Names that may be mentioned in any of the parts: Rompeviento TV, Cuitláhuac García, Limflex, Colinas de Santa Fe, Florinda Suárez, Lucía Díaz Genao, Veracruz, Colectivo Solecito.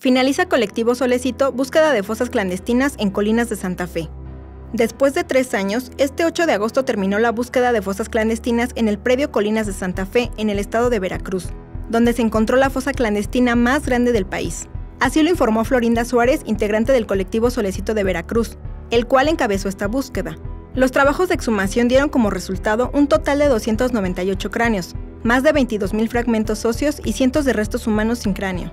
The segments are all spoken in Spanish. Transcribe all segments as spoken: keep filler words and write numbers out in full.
Finaliza Colectivo Solecito búsqueda de fosas clandestinas en Colinas de Santa Fe. Después de tres años, este ocho de agosto terminó la búsqueda de fosas clandestinas en el predio Colinas de Santa Fe, en el estado de Veracruz, donde se encontró la fosa clandestina más grande del país. Así lo informó Florinda Suárez, integrante del Colectivo Solecito de Veracruz, el cual encabezó esta búsqueda. Los trabajos de exhumación dieron como resultado un total de doscientos noventa y ocho cráneos, más de veintidós mil fragmentos óseos y cientos de restos humanos sin cráneo.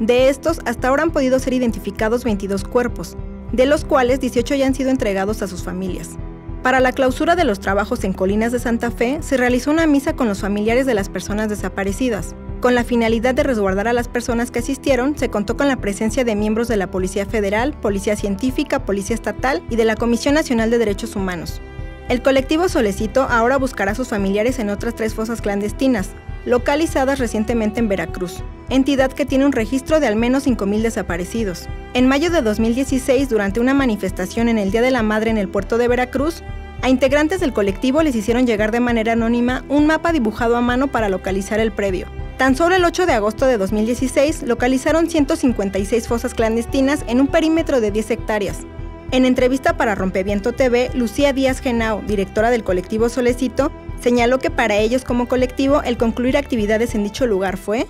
De estos, hasta ahora han podido ser identificados veintidós cuerpos, de los cuales dieciocho ya han sido entregados a sus familias. Para la clausura de los trabajos en Colinas de Santa Fe, se realizó una misa con los familiares de las personas desaparecidas. Con la finalidad de resguardar a las personas que asistieron, se contó con la presencia de miembros de la Policía Federal, Policía Científica, Policía Estatal y de la Comisión Nacional de Derechos Humanos. El Colectivo Solecito ahora buscará a sus familiares en otras tres fosas clandestinas, localizadas recientemente en Veracruz, entidad que tiene un registro de al menos cinco mil desaparecidos. En mayo de dos mil dieciséis, durante una manifestación en el Día de la Madre en el puerto de Veracruz, a integrantes del colectivo les hicieron llegar de manera anónima un mapa dibujado a mano para localizar el predio. Tan solo el ocho de agosto de dos mil dieciséis localizaron ciento cincuenta y seis fosas clandestinas en un perímetro de diez hectáreas. En entrevista para Rompeviento T V, Lucía Díaz Genao, directora del Colectivo Solecito, señaló que para ellos como colectivo el concluir actividades en dicho lugar fue...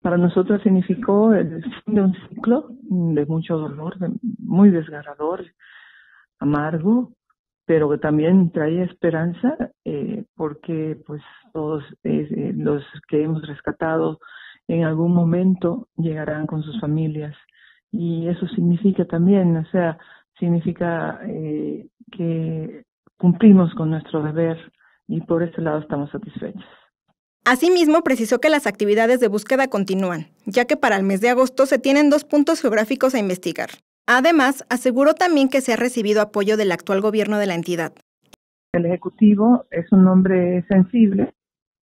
Para nosotros significó el fin de un ciclo de mucho dolor, muy desgarrador, amargo, pero que también traía esperanza, eh, porque pues todos eh, los que hemos rescatado en algún momento llegarán con sus familias, y eso significa también, o sea, significa eh, que cumplimos con nuestro deber, y por ese lado estamos satisfechos. Asimismo, precisó que las actividades de búsqueda continúan, ya que para el mes de agosto se tienen dos puntos geográficos a investigar. Además, aseguró también que se ha recibido apoyo del actual gobierno de la entidad. El Ejecutivo es un hombre sensible,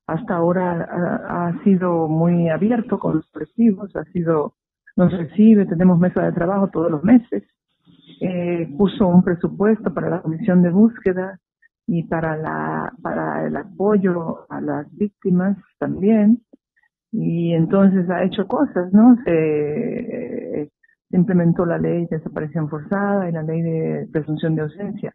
hasta ahora ha, ha sido muy abierto con los colectivos, ha sido, nos recibe, tenemos mesa de trabajo todos los meses, eh, puso un presupuesto para la comisión de búsqueda y para, la, para el apoyo a las víctimas también, y entonces ha hecho cosas, ¿no? Se... Eh, implementó la ley de desaparición forzada y la ley de presunción de ausencia.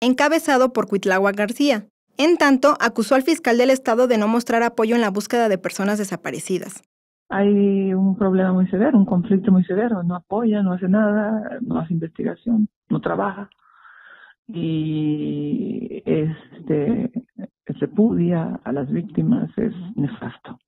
Encabezado por Cuitláhuac García. En tanto, acusó al fiscal del estado de no mostrar apoyo en la búsqueda de personas desaparecidas. Hay un problema muy severo, un conflicto muy severo. No apoya, no hace nada, no hace investigación, no trabaja. Y este, repudia a las víctimas, es nefasto.